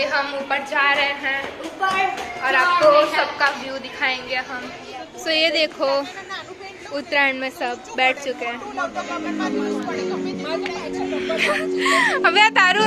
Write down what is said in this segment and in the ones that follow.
अभी हम ऊपर जा रहे हैं ऊपर और आपको सबका व्यू दिखाएंगे हम। सो ये देखो उत्तरायण में सब बैठ चुके हैं। अबे तारू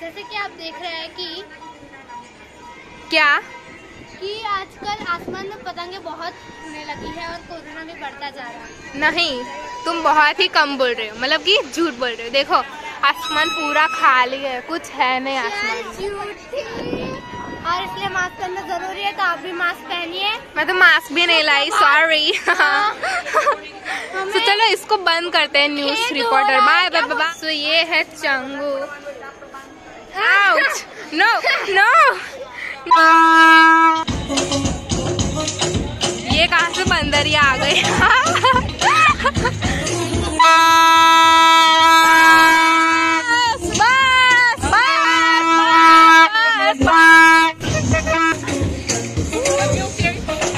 जैसे कि आप देख रहे हैं कि आजकल आसमान में पतंगें बहुत उड़ने लगी है और कोरोना भी बढ़ता जा रहा है। नहीं, तुम बहुत ही कम बोल रहे हो, मतलब कि झूठ बोल रहे हो। देखो आसमान पूरा खाली है, कुछ है नहीं आसमान में। और इसलिए मास्क पहनना जरूरी है, तो आप भी मास्क पहनिए। मैं तो मास्क भी नहीं लाई, सॉरी। तो चलो इसको बंद करते हैं, न्यूज रिपोर्टर। Bye bye. तो ये है चंगू। Ouch! No! No! ये कहाँ से बंदर ही आ गए।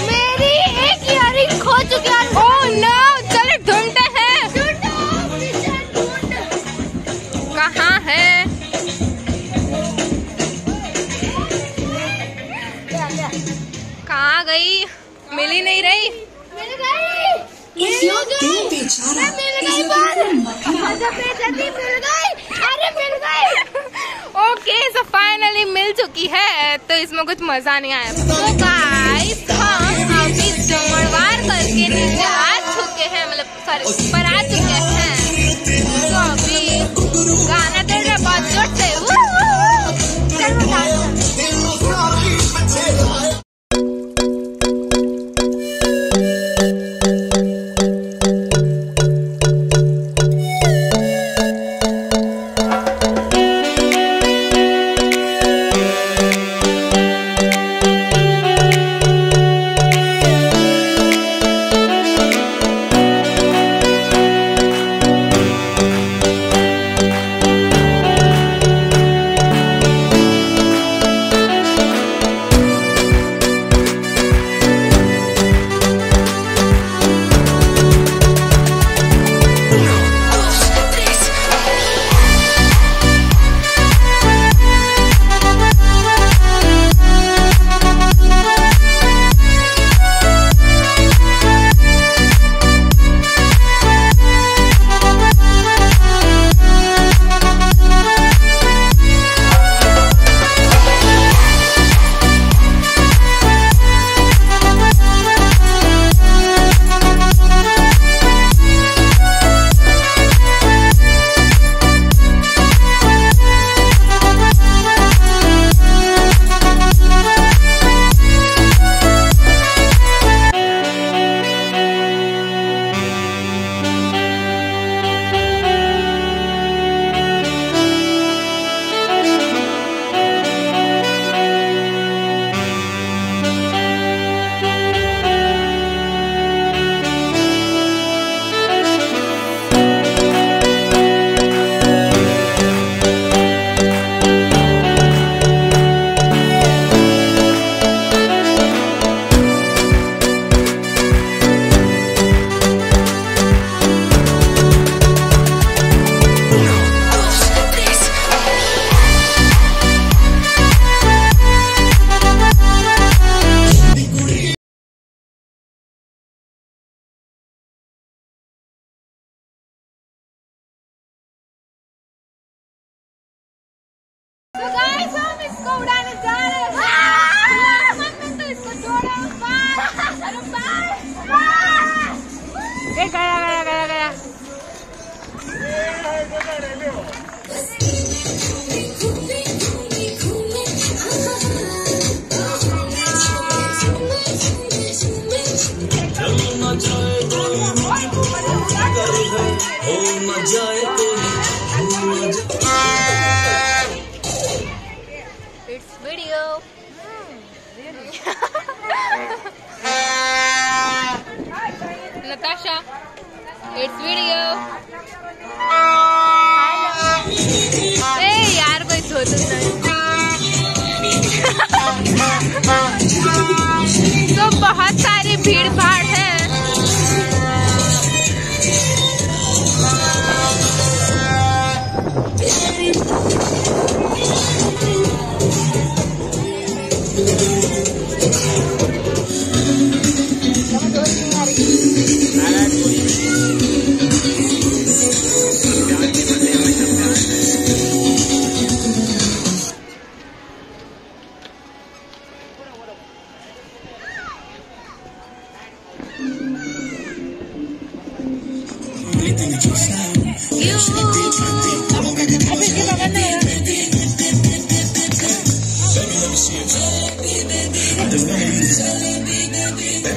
मेरी एक इयरिंग खो चुकी है। Oh no! चलो ढूंढते हैं। कहाँ है? कहाँ गई? मिली नहीं रही। मिल गई। ओके सो फाइनली मिल चुकी है, तो इसमें कुछ मजा नहीं आया। तो गाइस हम अभी जमणवार करके नीचे आ चुके हैं, मतलब सॉरी ऊपर आ चुके हैं। तो अभी गाना चल रहा बहुत जोर से। Hey guys. हो न जाए कोई भूल जाए। It's video Natasha, it's video. ए यार कोई सोचो नहीं। तो बहुत सारी भीड़ भाड़ है।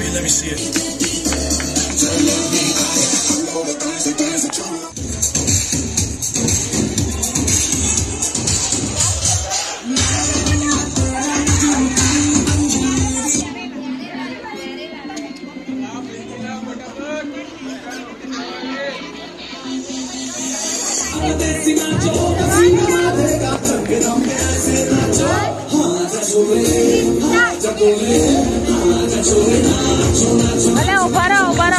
Let me see it. अरे उबारा उबारा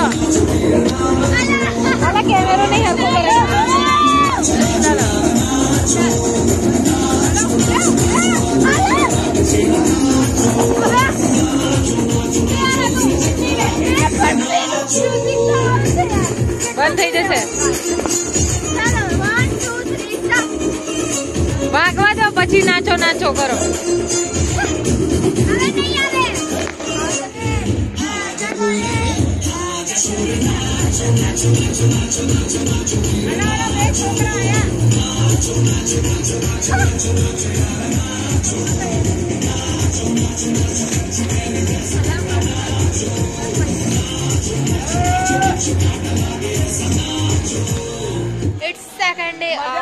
अरे कैमरा नहीं है तो बंद थी जैसे भागवा दो पची नाचो नाचो करो। It's second day of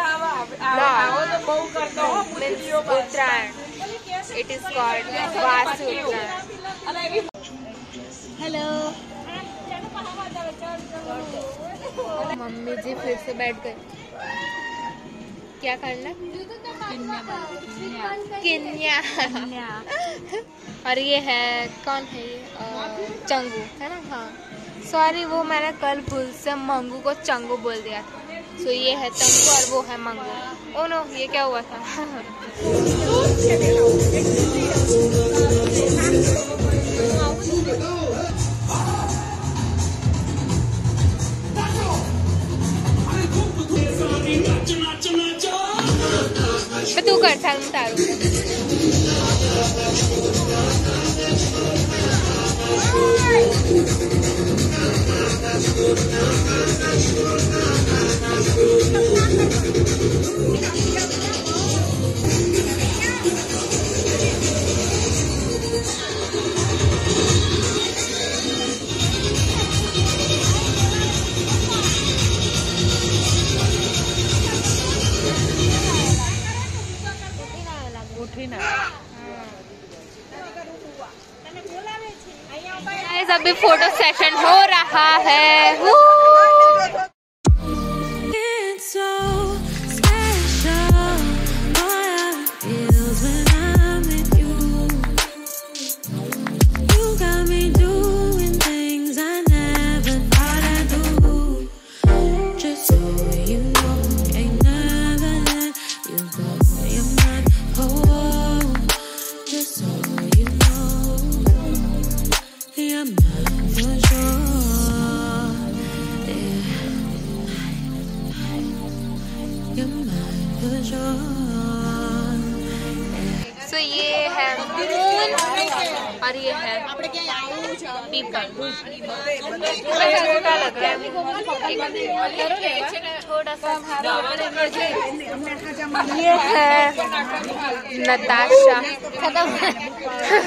Uttarayan. It is called Vasu Uttarayan. Hello. Mummy ji फिर से बैठ गए। क्या करना? किन्या। और ये है, कौन है ये? चंगू है ना। हाँ सॉरी, वो मैंने कल भूल से मंगू को चंगू बोल दिया था। सो ये है चंगू और वो है मंगू। ओ नो, ये क्या हुआ था? तू कर था तारू। अभी फोटो सेशन हो रहा है। So, ये है मून और ये है पीपल। थोड़ा सा ये है नताशा। खत्म।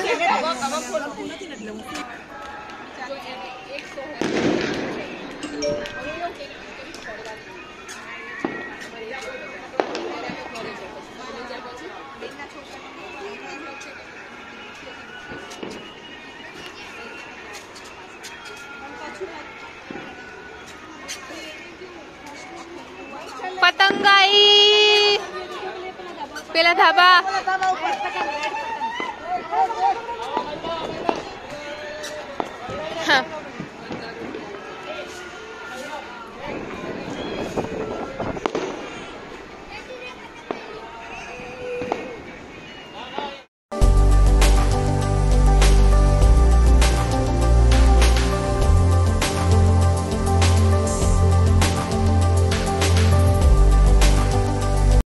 वाला ढाबा।